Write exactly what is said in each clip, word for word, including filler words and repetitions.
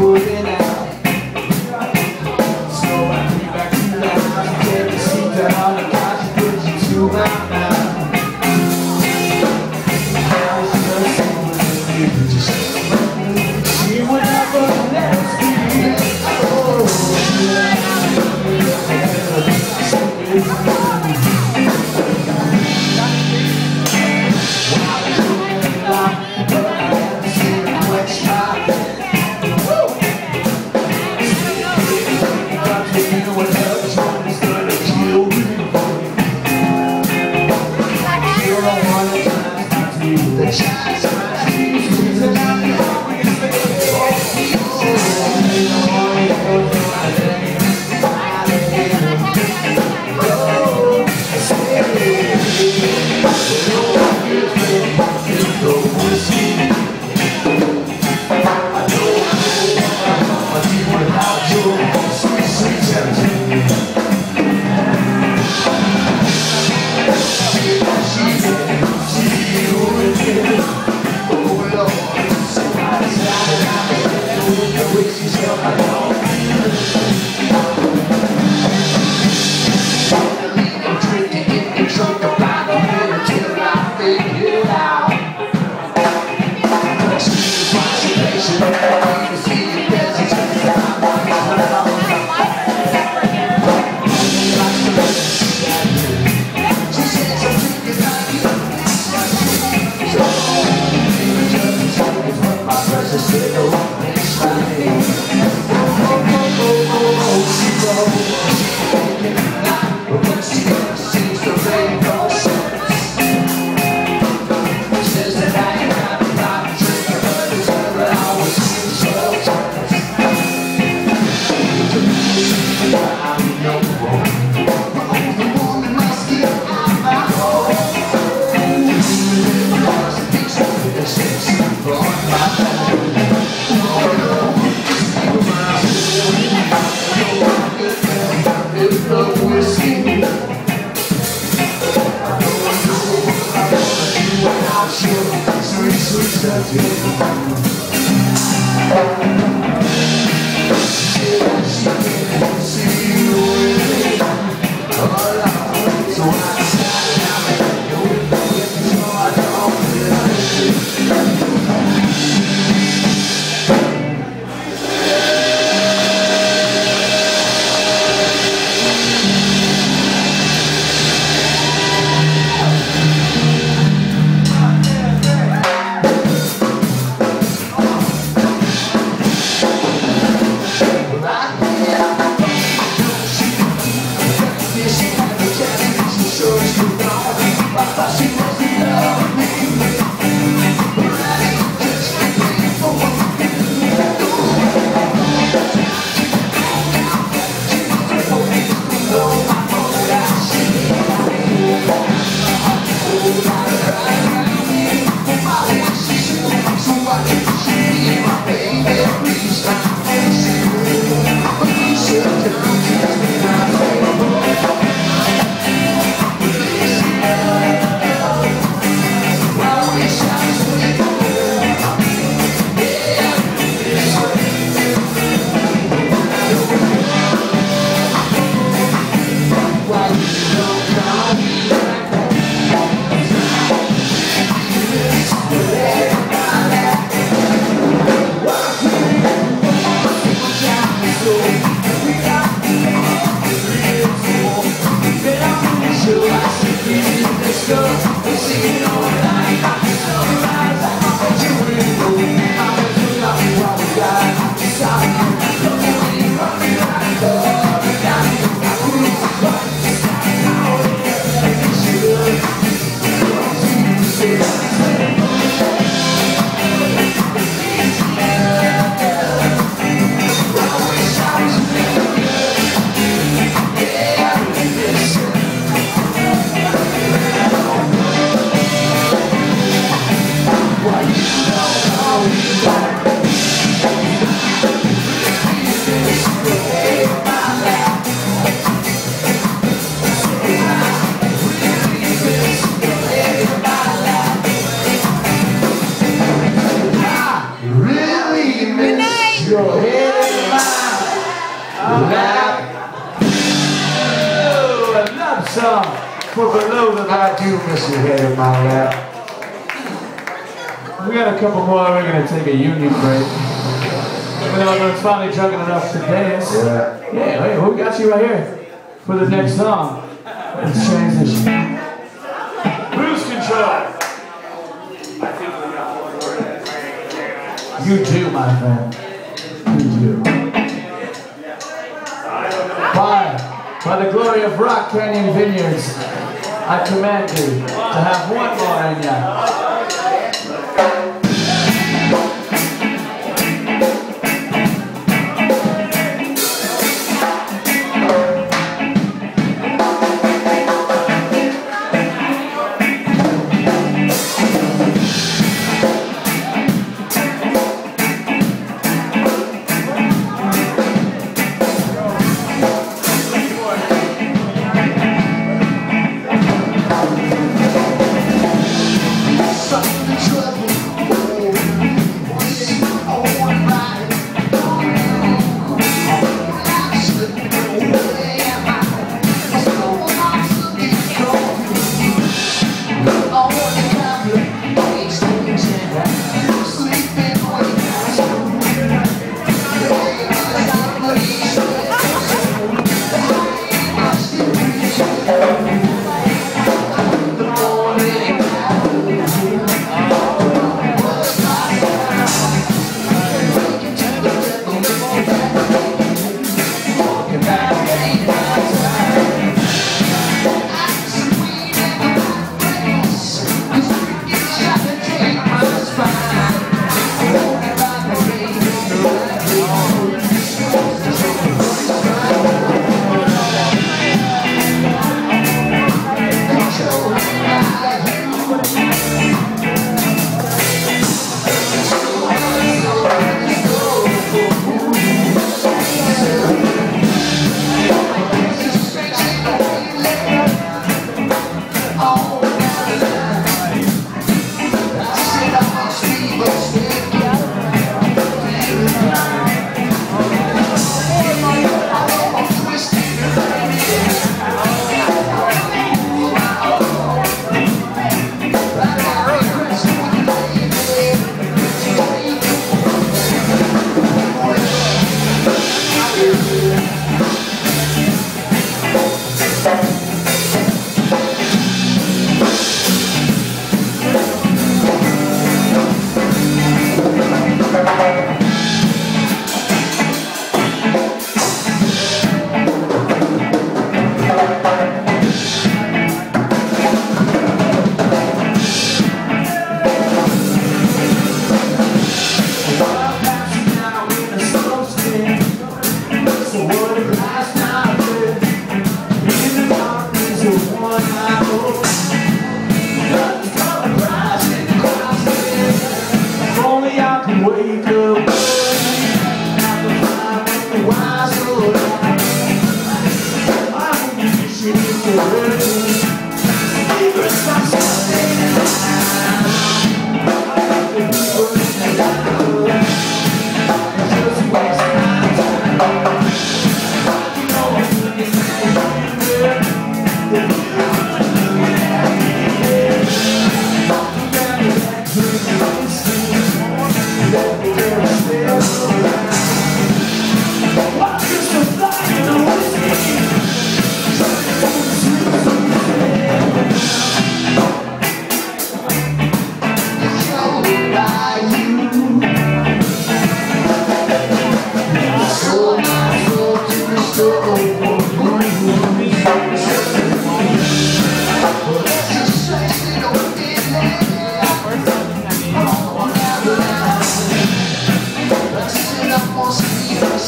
pulling out. So I came back to life. You kept the seat down and I should put you to my mouth. Now it's just something you can just see what happens next to you. Oh, I your head back. Oh, a love song for the love that I do miss your head in my lap. We got a couple more. We're going to take a union break. Even though everyone's finally drunk enough to dance. Yeah. Yeah, wait, who got you right here for the next song? Let's transition. Cruise Control. You too, my friend. You too. By, by the glory of Rock Canyon Vineyards, I command you to have one more in ya.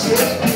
Yeah.